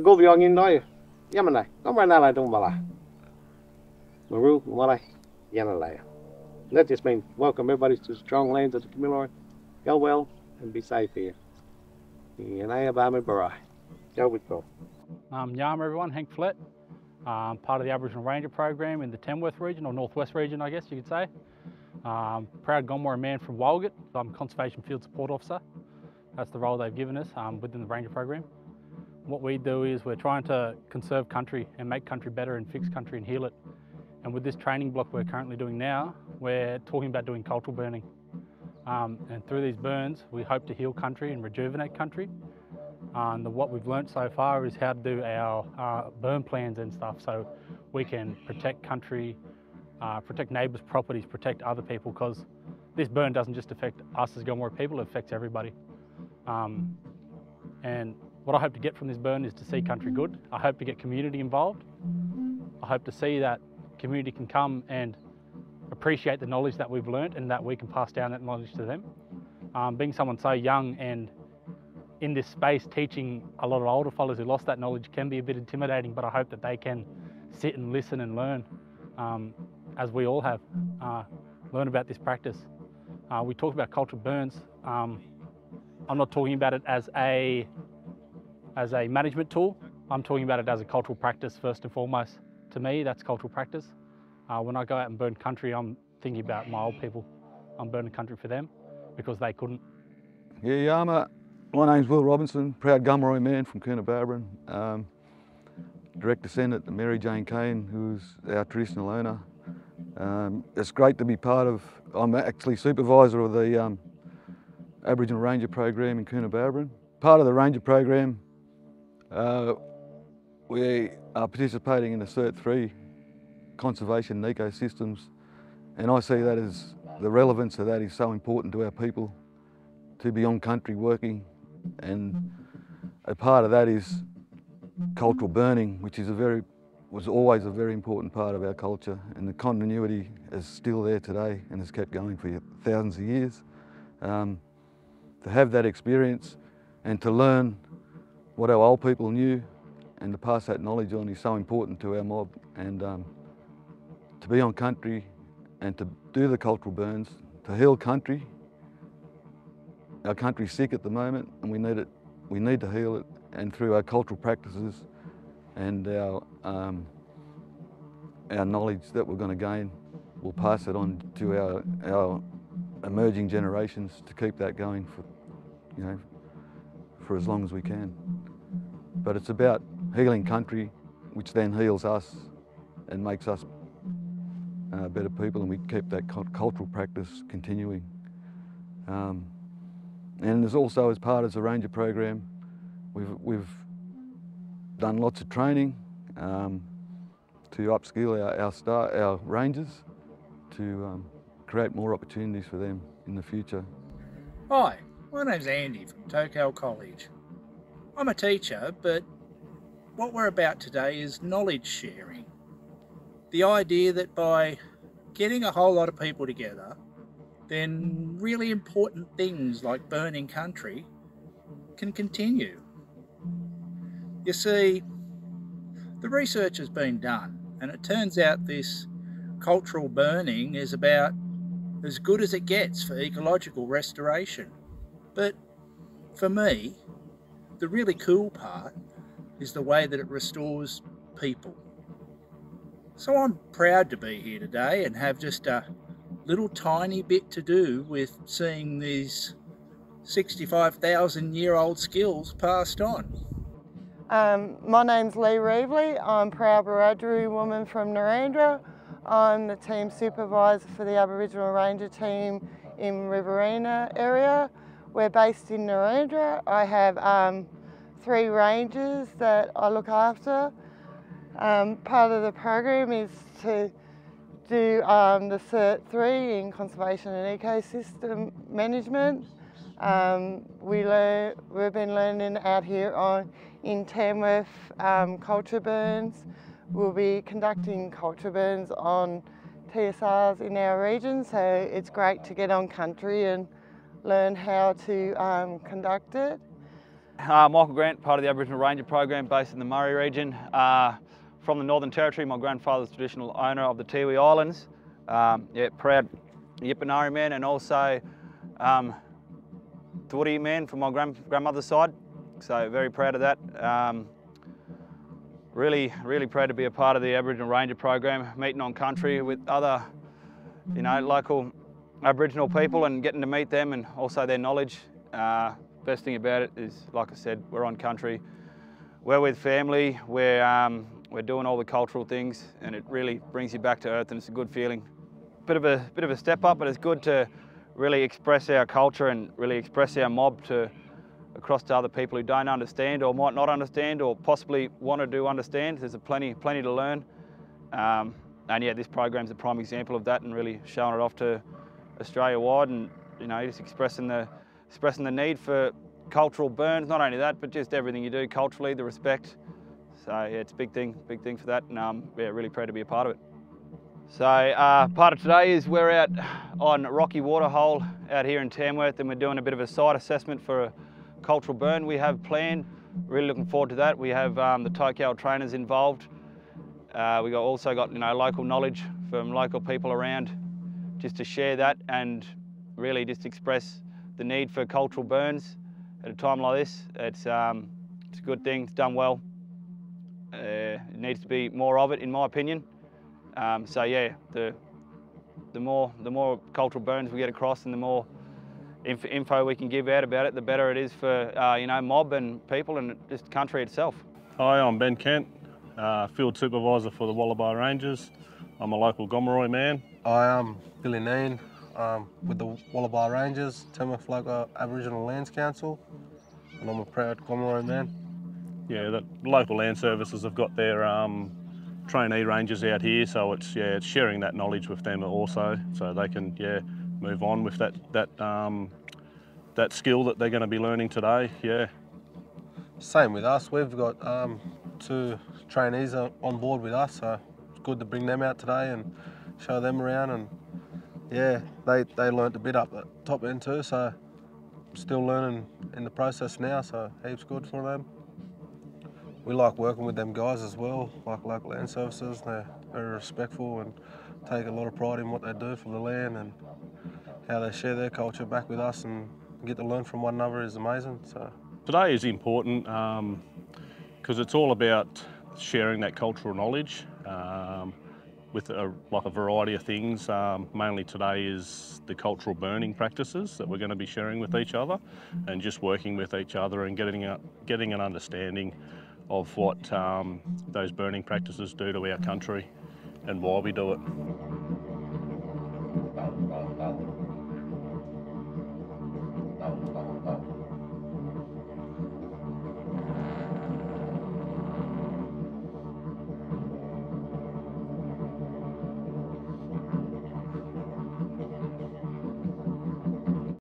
Gulbiang Yindai, Yamana, Nomaranala Dumala, Maru, Wala, Yanalaya. That just means welcome everybody to the strong lands of the Kimilar. Go well and be safe here. Yanaya Bami Barai. Go with God. Yam everyone, Hank Flett. I'm part of the Aboriginal Ranger Program in the Tamworth region, or Northwest region, I guess you could say. Proud Gomorra man from Walgett. I'm Conservation Field Support Officer. That's the role they've given us within the Ranger Program. What we do is we're trying to conserve country and make country better and fix country and heal it. And with this training block we're currently doing now, we're talking about doing cultural burning. And through these burns, we hope to heal country and rejuvenate country. And what we've learnt so far is how to do our burn plans and stuff so we can protect country, protect neighbours' properties, protect other people, because this burn doesn't just affect us as Gilmore people, it affects everybody. And what I hope to get from this burn is to see country good. I hope to get community involved. I hope to see that community can come and appreciate the knowledge that we've learnt and that we can pass down that knowledge to them. Being someone so young and in this space teaching a lot of older fellas who lost that knowledge can be a bit intimidating, but I hope that they can sit and listen and learn, as we all have, learn about this practice. We talk about cultural burns. I'm not talking about it as a management tool, I'm talking about it as a cultural practice first and foremost. To me, that's cultural practice. When I go out and burn country, I'm thinking about my old people. I'm burning country for them because they couldn't. Yeah, Yama, my name's Will Robinson, proud Gomeroi man from Coonabarabran. Direct descendant to Mary Jane Kane, who's our traditional owner. It's great to be part of, I'm actually supervisor of the Aboriginal Ranger Program in Coonabarabran. Part of the Ranger Program, we are participating in the Cert 3 conservation and ecosystems, and I see that as the relevance of that is so important to our people to be on country working, and a part of that is cultural burning, which is was always a very important part of our culture, and the continuity is still there today and has kept going for thousands of years. To have that experience and to learn what our old people knew and to pass that knowledge on is so important to our mob, and to be on country and to do the cultural burns, to heal country. Our country's sick at the moment and we need it. We need to heal it, and through our cultural practices and our knowledge that we're going to gain, we'll pass it on to our emerging generations to keep that going for, you know, for as long as we can. But it's about healing country, which then heals us and makes us better people, and we keep that cultural practice continuing. And there's also, as part of the Ranger program, we've done lots of training to upskill our rangers to create more opportunities for them in the future. Hi. My name's Andy from Tocal College. I'm a teacher, but what we're about today is knowledge sharing. The idea that by getting a whole lot of people together, then really important things like burning country can continue. You see, the research has been done, and it turns out this cultural burning is about as good as it gets for ecological restoration. But for me, the really cool part is the way that it restores people. So I'm proud to be here today and have just a little tiny bit to do with seeing these 65,000-year-old skills passed on. My name's Lee Reeveley. I'm a proud Baradjuri woman from Narrandera. I'm the team supervisor for the Aboriginal Ranger team in Riverina area. We're based in Narrandera. I have 3 rangers that I look after. Part of the program is to do the Cert 3 in conservation and ecosystem management. We've been learning out here in Tamworth culture burns. We'll be conducting culture burns on TSRs in our region, so it's great to get on country and learn how to conduct it. Michael Grant, part of the Aboriginal Ranger Program based in the Murray region. From the Northern Territory, my grandfather's traditional owner of the Tiwi Islands. Yeah, proud Yipinari man, and also Thwudi man from my grandmother's side. So very proud of that. Really proud to be a part of the Aboriginal Ranger Program, meeting on country with other, you know, local Aboriginal people and getting to meet them and also their knowledge. Best thing about it is, like I said, we're on country, we're with family, we're doing all the cultural things, and it really brings you back to earth, and it's a good feeling. Bit of a step up, but it's good to really express our culture and really express our mob to across to other people who don't understand or might not understand or possibly want to do understand. There's plenty to learn. And yeah, this program's a prime example of that and really showing it off to Australia wide, and you know, just expressing the need for cultural burns. Not only that, but just everything you do culturally, the respect. So yeah, it's a big thing for that, and yeah, really proud to be a part of it. So part of today is we're out on Rocky Waterhole out here in Tamworth, and we're doing a bit of a site assessment for a cultural burn we have planned. Really looking forward to that. We have the Tocal trainers involved. We also got you know, local knowledge from local people around, just to share that and really just express the need for cultural burns at a time like this. It's a good thing. It's done well. It needs to be more of it, in my opinion. So yeah, the more cultural burns we get across, and the more info we can give out about it, the better it is for you know, mob and people and just country itself. Hi, I'm Ben Kent, Field Supervisor for the Wallaby Rangers. I'm a local Gomeroi man. Hi, I'm Billy Neen, with the Wallaby Rangers, Tamworth Local Aboriginal Lands Council, and I'm a proud Gomeroi man. Yeah, the Local Land Services have got their trainee rangers out here, so it's, yeah, it's sharing that knowledge with them also, so they can, yeah, move on with that skill that they're going to be learning today. Yeah. Same with us. We've got two trainees on board with us, so it's good to bring them out today and show them around. And yeah, they learnt a bit up at top end too, so still learning in the process now. So heaps good for them. We like working with them guys as well, like Local Land Services. They're very respectful and take a lot of pride in what they do for the land, and how they share their culture back with us and get to learn from one another is amazing. So today is important because it's all about sharing that cultural knowledge with a variety of things. Mainly today is the cultural burning practices that we're going to be sharing with each other, and just working with each other and getting an understanding of what those burning practices do to our country and why we do it.